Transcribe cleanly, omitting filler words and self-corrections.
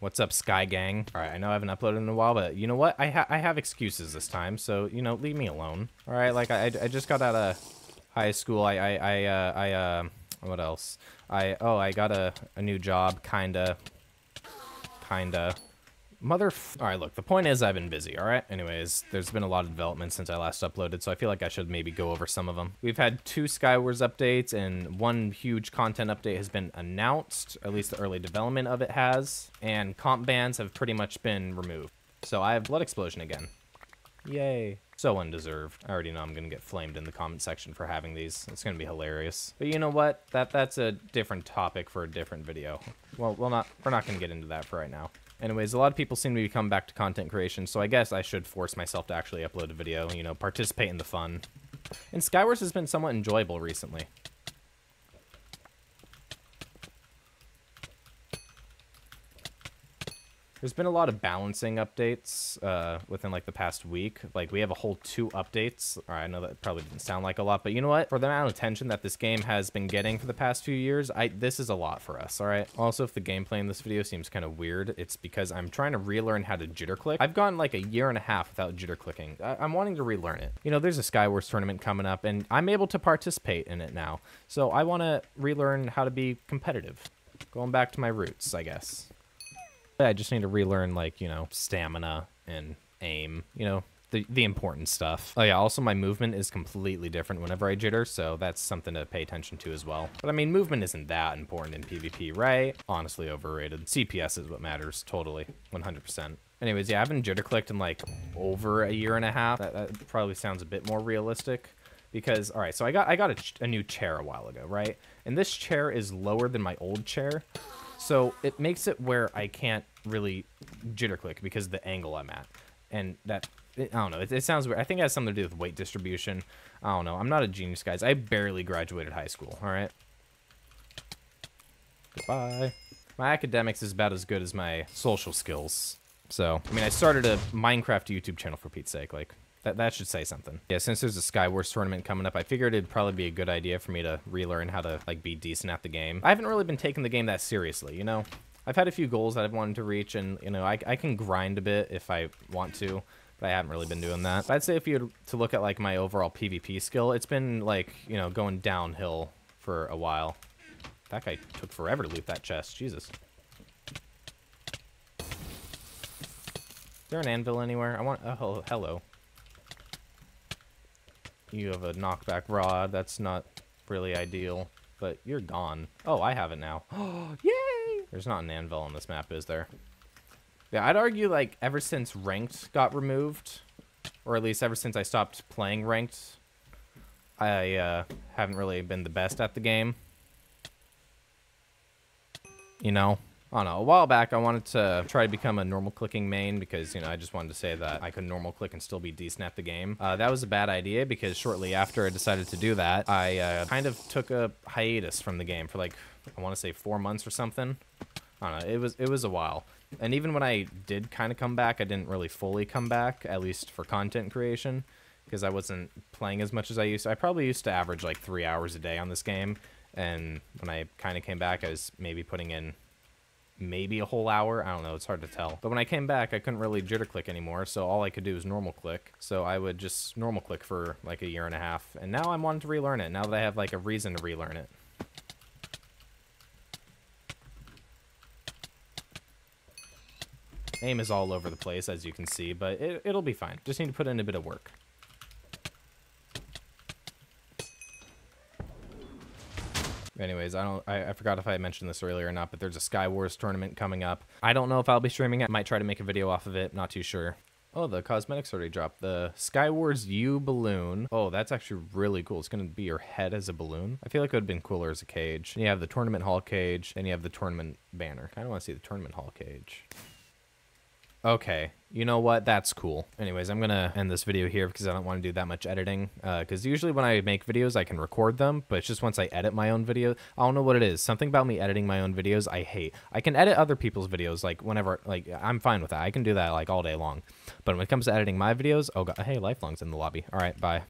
What's up, Sky Gang? All right, I know I haven't uploaded in a while, but you know what? I have excuses this time, so, you know, leave me alone. All right, like, I just got out of high school. What else? I got a new job, kinda. All right, look, the point is I've been busy, all right? Anyways, there's been a lot of development since I last uploaded, so I feel like I should maybe go over some of them. We've had 2 SkyWars updates, and one huge content update has been announced, or at least the early development of it has, and comp bans have pretty much been removed. So I have Blood Explosion again. Yay. So undeserved. I already know I'm gonna get flamed in the comment section for having these. It's gonna be hilarious. But you know what? That's a different topic for a different video. Well, we're not gonna get into that for right now. Anyways, a lot of people seem to be coming back to content creation, so I guess I should force myself to actually upload a video, you know, participate in the fun. And SkyWars has been somewhat enjoyable recently. There's been a lot of balancing updates within, like, the past week. Like, we have a whole 2 updates. All right, I know that probably didn't sound like a lot, but you know what? For the amount of attention that this game has been getting for the past few years, this is a lot for us, all right? Also, if the gameplay in this video seems kind of weird, it's because I'm trying to relearn how to jitter click. I've gone, like, a year and a half without jitter clicking. I'm wanting to relearn it. You know, there's a SkyWars tournament coming up, and I'm able to participate in it now. So I want to relearn how to be competitive. Going back to my roots, I guess. I just need to relearn, like, you know, stamina and aim, you know, the important stuff. Oh, yeah, also my movement is completely different whenever I jitter, so that's something to pay attention to as well. But, I mean, movement isn't that important in PvP, right? Honestly, overrated. CPS is what matters, totally, 100%. Anyways, yeah, I haven't jitter clicked in, like, over a year and a half. That probably sounds a bit more realistic. Because, all right, so I got a new chair a while ago, right? And this chair is lower than my old chair. So it makes it where I can't really jitter click because of the angle I'm at. And that, I don't know, it sounds weird. I think it has something to do with weight distribution. I don't know. I'm not a genius, guys. I barely graduated high school, all right? Goodbye. My academics is about as good as my social skills. So, I mean, I started a Minecraft YouTube channel for Pete's sake, like... That should say something. Yeah, since there's a SkyWars tournament coming up, I figured it'd probably be a good idea for me to relearn how to, like, be decent at the game. I haven't really been taking the game that seriously, you know? I've had a few goals that I've wanted to reach, and, you know, I can grind a bit if I want to, but I haven't really been doing that. But I'd say if you were to look at, like, my overall PvP skill, it's been, like, you know, going downhill for a while. That guy took forever to loot that chest. Jesus. Is there an anvil anywhere? I want... Oh, hello. You have a knockback rod. That's not really ideal, but you're gone. Oh, I have it now. Oh, yay! There's not an anvil on this map, is there? Yeah, I'd argue, like, ever since ranked got removed, or at least ever since I stopped playing ranked, I haven't really been the best at the game. You know? I don't know, a while back I wanted to try to become a normal clicking main because, you know, I just wanted to say that I could normal click and still be decent at the game. That was a bad idea because shortly after I decided to do that, I kind of took a hiatus from the game for, like, I want to say 4 months or something. I don't know, it was a while. And even when I did kind of come back, I didn't really fully come back, at least for content creation, because I wasn't playing as much as I used to. I probably used to average like 3 hours a day on this game, and when I kind of came back, I was maybe putting in maybe a whole hour. I don't know, it's hard to tell. But when I came back, I couldn't really jitter click anymore, so all I could do is normal click. So I would just normal click for like a year and a half, and now I'm wanting to relearn it, now that I have like a reason to relearn it. Aim is all over the place, as you can see, but it'll be fine. Just need to put in a bit of work. Anyways, I forgot if I mentioned this earlier or not, but there's a SkyWars tournament coming up. I don't know if I'll be streaming it. I might try to make a video off of it. Not too sure. Oh, the cosmetics already dropped. The SkyWars U balloon. Oh, that's actually really cool. It's going to be your head as a balloon. I feel like it would have been cooler as a cage. And you have the tournament hall cage, and you have the tournament banner. I kind of want to see the tournament hall cage. Okay, you know what? That's cool. Anyways, I'm gonna end this video here because I don't want to do that much editing. Because usually when I make videos, I can record them, but it's just once I edit my own video, I don't know what it is. Something about me editing my own videos, I hate. I can edit other people's videos, like, whenever, like, I'm fine with that. I can do that, like, all day long. But when it comes to editing my videos, oh god, hey, Lifelong's in the lobby. All right, bye.